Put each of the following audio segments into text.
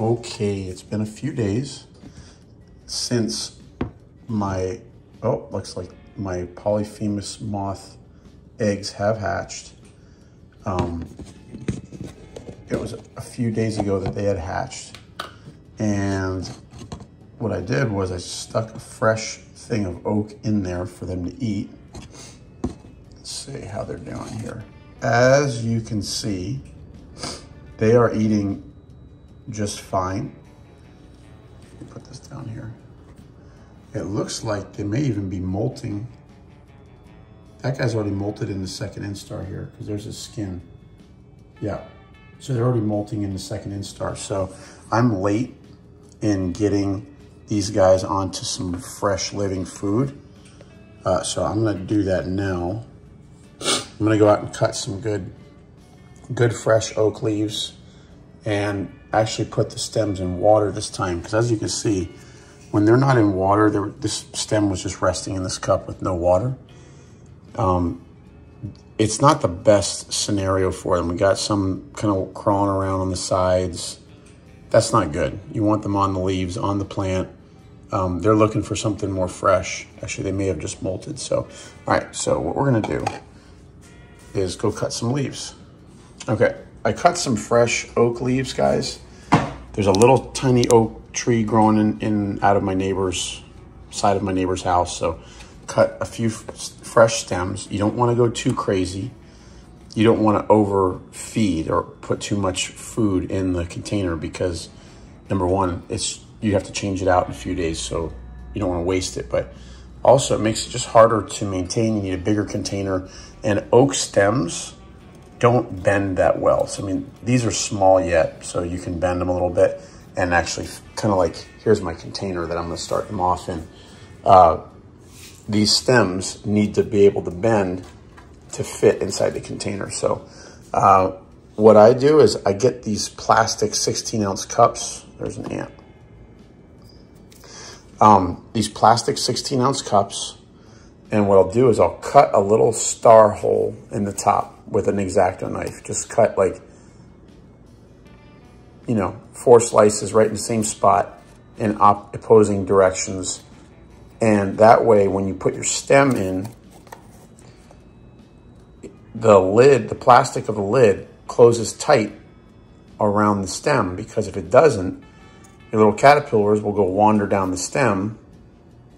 Okay, it's been a few days since my, oh, looks like my polyphemus moth eggs have hatched. It was a few days ago that they had hatched. And what I did was I stuck a fresh thing of oak in there for them to eat. Let's see how they're doing here. As you can see, they are eating just fine. Let me put this down here. It looks like they may even be molting. That guy's already molted in the second instar here because there's his skin. Yeah, so they're already molting in the second instar. So I'm late in getting these guys onto some fresh living food. So I'm gonna do that now. I'm gonna go out and cut some good fresh oak leaves and actually put the stems in water this time, because as you can see, when they're not in water, this stem was just resting in this cup with no water. It's not the best scenario for them. We got some kind of crawling around on the sides. That's not good. You want them on the leaves, on the plant. They're looking for something more fresh. Actually, they may have just molted. So, all right, so what we're gonna do is go cut some leaves. Okay, I cut some fresh oak leaves, guys. There's a little tiny oak tree growing out of my neighbor's side of my neighbor's house. So cut a few fresh stems. You don't want to go too crazy. You don't want to overfeed or put too much food in the container because, number one, you have to change it out in a few days, so you don't want to waste it. But also, it makes it just harder to maintain. You need a bigger container, and oak stems don't bend that well. So, I mean, these are small yet, so you can bend them a little bit and actually kind of like, here's my container that I'm gonna start them off in. These stems need to be able to bend to fit inside the container. So what I do is I get these plastic 16-ounce cups. There's an ant. These plastic 16-ounce cups, and what I'll do is I'll cut a little star hole in the top with an X-Acto knife. Just cut like, you know, 4 slices right in the same spot in opposing directions. And that way, when you put your stem in, the lid, the plastic of the lid closes tight around the stem, because if it doesn't, your little caterpillars will go wander down the stem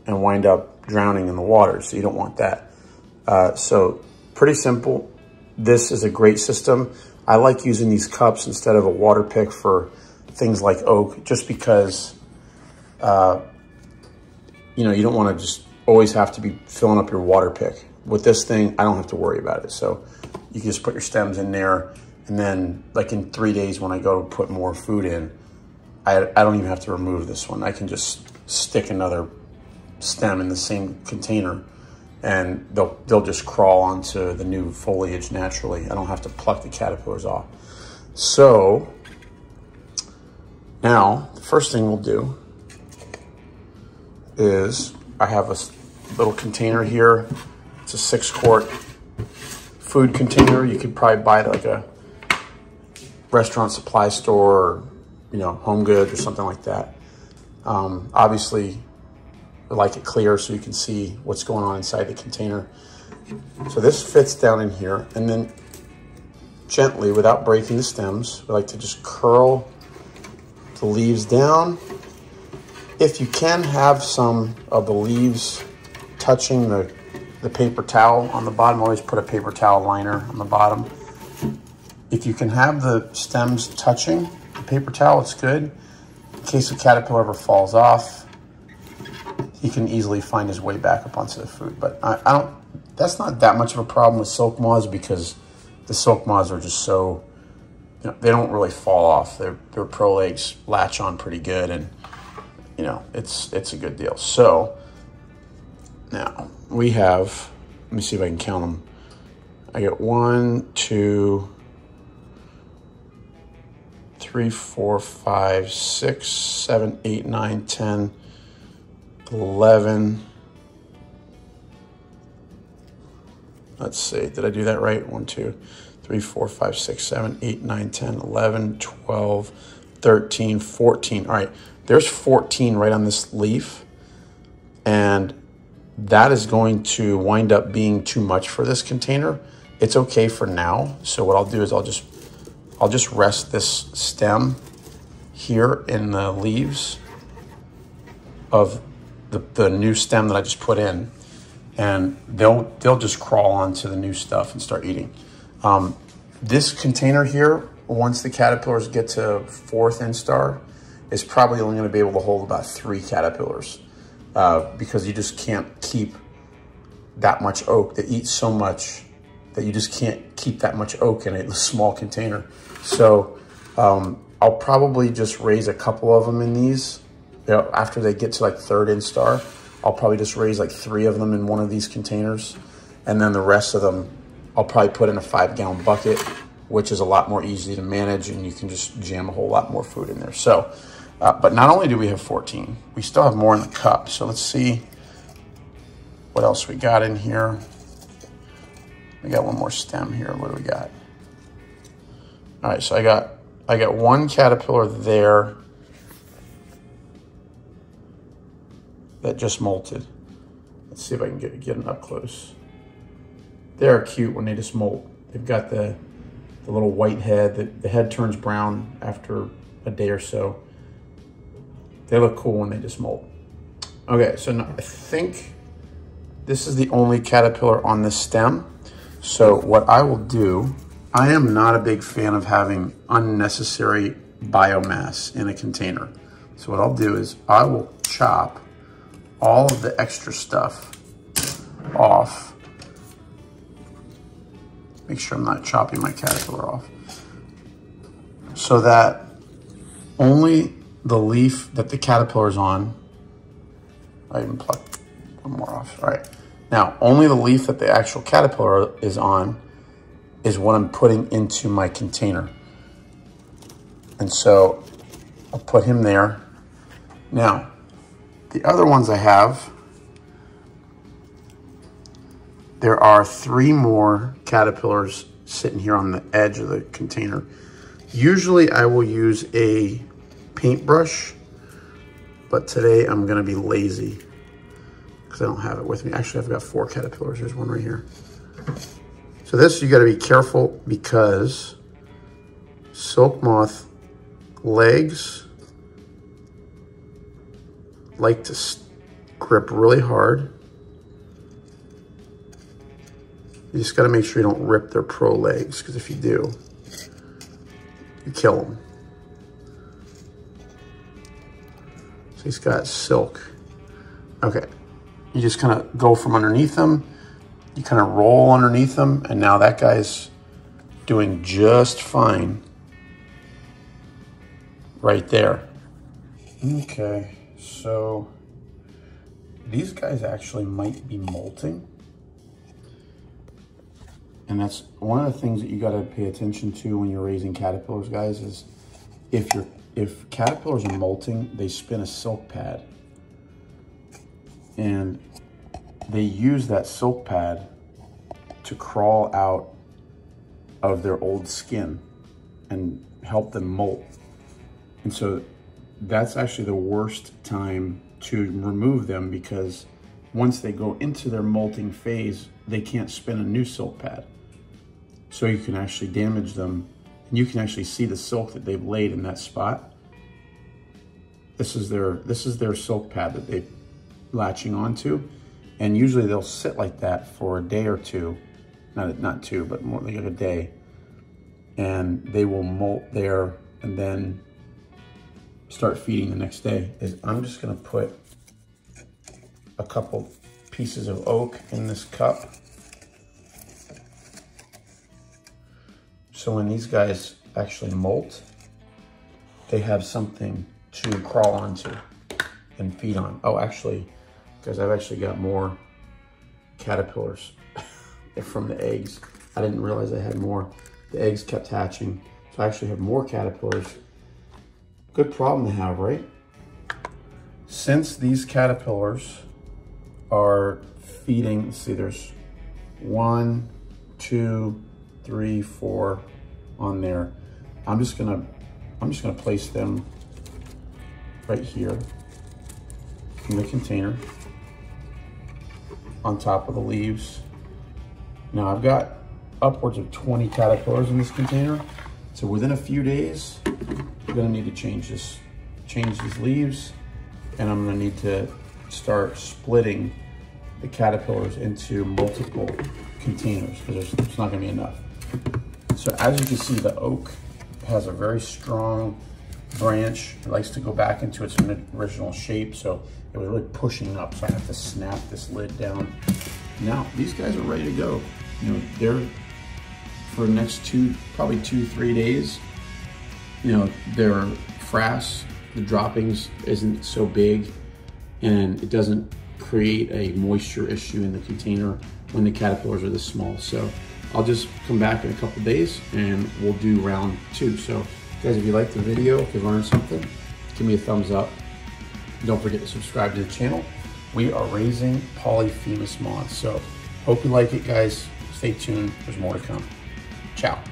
and wind up drowning in the water. So you don't want that. So pretty simple. This is a great system. I like using these cups instead of a water pick for things like oak, just because, you know, you don't want to just always have to be filling up your water pick. With this thing, I don't have to worry about it. So you can just put your stems in there. And then like in 3 days, when I go to put more food in, I don't even have to remove this one. I can just stick another stem in the same container and they'll just crawl onto the new foliage naturally. I don't have to pluck the caterpillars off. So now the first thing we'll do is I have a little container here. It's a 6-quart food container. You could probably buy it at like a restaurant supply store or, you know, Home Goods or something like that. Obviously, I like it clear so you can see what's going on inside the container. So this fits down in here, and then gently, without breaking the stems, we like to just curl the leaves down. If you can have some of the leaves touching the paper towel on the bottom, always put a paper towel liner on the bottom. If you can have the stems touching paper towel, it's good. In case the caterpillar ever falls off, he can easily find his way back up onto the food. But I don't, that's not that much of a problem with silk moths, because the silk moths are just so, you know, they don't really fall off. Their pro legs latch on pretty good, and you know, it's a good deal. So now we have, let me see if I can count them. I get 1, 2, 3, 4, 5, 6, 7, 8, 9, 10, 11. Let's see, did I do that right? 1, 2, 3, 4, 5, 6, 7, 8, 9, 10, 11, 12, 13, 14. All right, there's 14 right on this leaf, and that is going to wind up being too much for this container. It's okay for now. So what I'll do is I'll just rest this stem here in the leaves of the new stem that I just put in, and they'll just crawl onto the new stuff and start eating. This container here, once the caterpillars get to 4th instar, is probably only going to be able to hold about 3 caterpillars because you just can't keep that much oak. They eat so much that you just can't keep that much oak in a small container. So I'll probably just raise a couple of them in these. You know, after they get to like 3rd instar, I'll probably just raise like 3 of them in one of these containers. And then the rest of them, I'll probably put in a 5-gallon bucket, which is a lot more easy to manage, and you can just jam a whole lot more food in there. So, but not only do we have 14, we still have more in the cup. So let's see what else we got in here. We got one more stem here. What do we got? All right, so I got one caterpillar there that just molted. Let's see if I can get them up close. They're cute when they just molt. They've got the little white head. The head turns brown after a day or so. They look cool when they just molt. Okay, so now I think this is the only caterpillar on this stem. So what I will do, I am not a big fan of having unnecessary biomass in a container. So what I'll do is I will chop all of the extra stuff off. Make sure I'm not chopping my caterpillar off. So that only the leaf that the caterpillar's on, I even plucked one more off, all right. Now, only the leaf that the actual caterpillar is on is what I'm putting into my container. And so I'll put him there. Now, the other ones I have, there are 3 more caterpillars sitting here on the edge of the container. Usually I will use a paintbrush, but today I'm gonna be lazy because I don't have it with me. Actually, I've got 4 caterpillars. There's one right here. So this, you gotta be careful because silk moth legs like to grip really hard. You just gotta make sure you don't rip their pro legs, because if you do, you kill them. So he's got silk. Okay, you just kind of go from underneath them, you kind of roll underneath them, and now that guy's doing just fine right there. Okay, so these guys actually might be molting. And that's one of the things that you gotta pay attention to when you're raising caterpillars, guys, is if caterpillars are molting, they spin a silk pad. And they use that silk pad to crawl out of their old skin and help them molt. And so that's actually the worst time to remove them, because once they go into their molting phase, they can't spin a new silk pad. So you can actually damage them, and you can actually see the silk that they've laid in that spot. This is their silk pad that they're latching onto, and usually they'll sit like that for a day or two, not two, but more like a day, and they will molt there and then start feeding the next day. I'm just gonna put a couple pieces of oak in this cup. So when these guys actually molt, they have something to crawl onto and feed on. Oh, actually, because I've actually got more caterpillars from the eggs. I didn't realize I had more. The eggs kept hatching, so I actually have more caterpillars. Good problem to have, right? Since these caterpillars are feeding, let's see, there's 1, 2, 3, 4 on there. I'm just gonna I'm just going to place them right here in the container on top of the leaves. Now I've got upwards of 20 caterpillars in this container. So within a few days, I'm going to need to change these leaves, and I'm going to need to start splitting the caterpillars into multiple containers because it's not going to be enough. So as you can see, the oak has a very strong branch. It likes to go back into its original shape, so it was really pushing up. So I have to snap this lid down. Now these guys are ready to go. You know, they're for the next probably two, 3 days. You know, they're frass. The droppings isn't so big, and it doesn't create a moisture issue in the container when the caterpillars are this small. So I'll just come back in a couple days and we'll do round two. So guys, if you liked the video, if you learned something, give me a thumbs up. Don't forget to subscribe to the channel. We are raising polyphemus moths. So hope you like it, guys. Stay tuned, there's more to come. Ciao.